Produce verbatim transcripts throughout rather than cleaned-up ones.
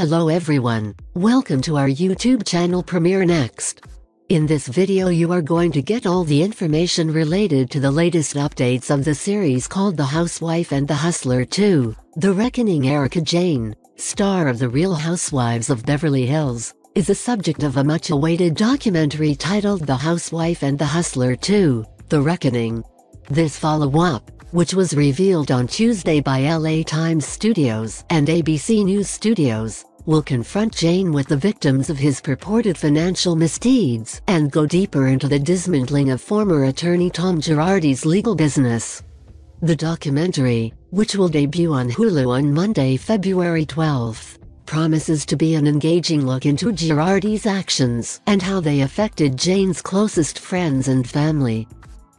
Hello everyone, welcome to our YouTube channel Premiere Next. In this video you are going to get all the information related to the latest updates of the series called The Housewife and The Hustler two, The Reckoning. Erika Jayne, star of The Real Housewives of Beverly Hills, is the subject of a much-awaited documentary titled The Housewife and The Hustler two, The Reckoning. This follow-up, which was revealed on Tuesday by L A Times Studios and A B C News Studios, will confront Jayne with the victims of his purported financial misdeeds and go deeper into the dismantling of former attorney Tom Girardi's legal business. The documentary, which will debut on Hulu on Monday, February twelfth, promises to be an engaging look into Girardi's actions and how they affected Jayne's closest friends and family.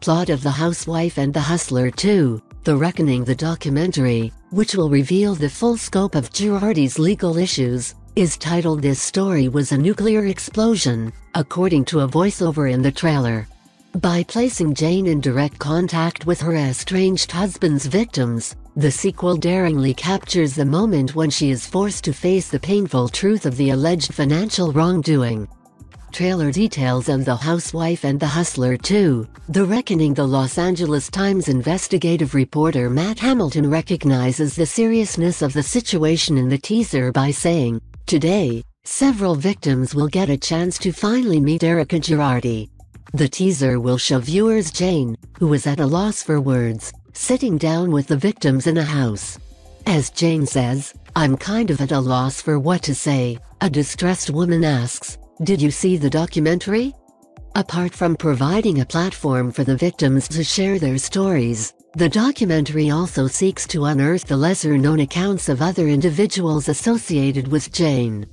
Plot of The Housewife and The Hustler two, The Reckoning. The documentary, which will reveal the full scope of Girardi's legal issues, is titled "This Story Was a Nuclear Explosion," according to a voiceover in the trailer. By placing Jayne in direct contact with her estranged husband's victims, the sequel daringly captures the moment when she is forced to face the painful truth of the alleged financial wrongdoing. Trailer details on The Housewife and The Hustler two, The Reckoning. The Los Angeles Times investigative reporter Matt Hamilton recognizes the seriousness of the situation in the teaser by saying, "Today, several victims will get a chance to finally meet Erika Girardi." The teaser will show viewers Jayne, who is at a loss for words, sitting down with the victims in a house. As Jayne says, "I'm kind of at a loss for what to say," a distressed woman asks, "Did you see the documentary?" Apart from providing a platform for the victims to share their stories, the documentary also seeks to unearth the lesser-known accounts of other individuals associated with Jayne.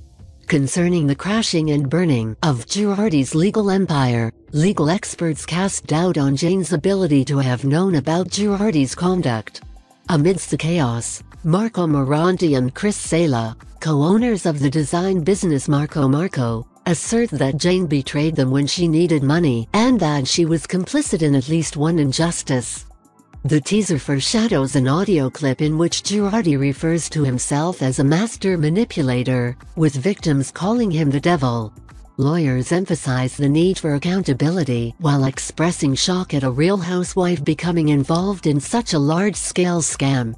Concerning the crashing and burning of Girardi's legal empire, legal experts cast doubt on Jayne's ability to have known about Girardi's conduct. Amidst the chaos, Marco Morandi and Chris Sala, co-owners of the design business Marco Marco, assert that Jayne betrayed them when she needed money and that she was complicit in at least one injustice. The teaser foreshadows an audio clip in which Girardi refers to himself as a master manipulator, with victims calling him the devil. Lawyers emphasize the need for accountability while expressing shock at a real housewife becoming involved in such a large-scale scam.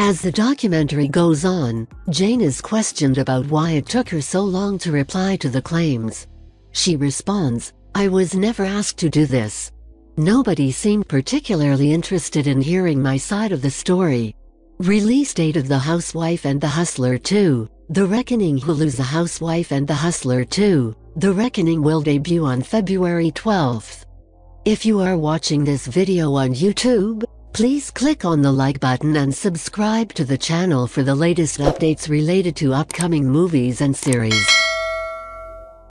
As the documentary goes on, Jayne is questioned about why it took her so long to reply to the claims. She responds, "I was never asked to do this. Nobody seemed particularly interested in hearing my side of the story." Release date of The Housewife and The Hustler two, The Reckoning. Hulu's The Housewife and The Hustler two, The Reckoning will debut on February twelfth. If you are watching this video on YouTube, please click on the like button and subscribe to the channel for the latest updates related to upcoming movies and series.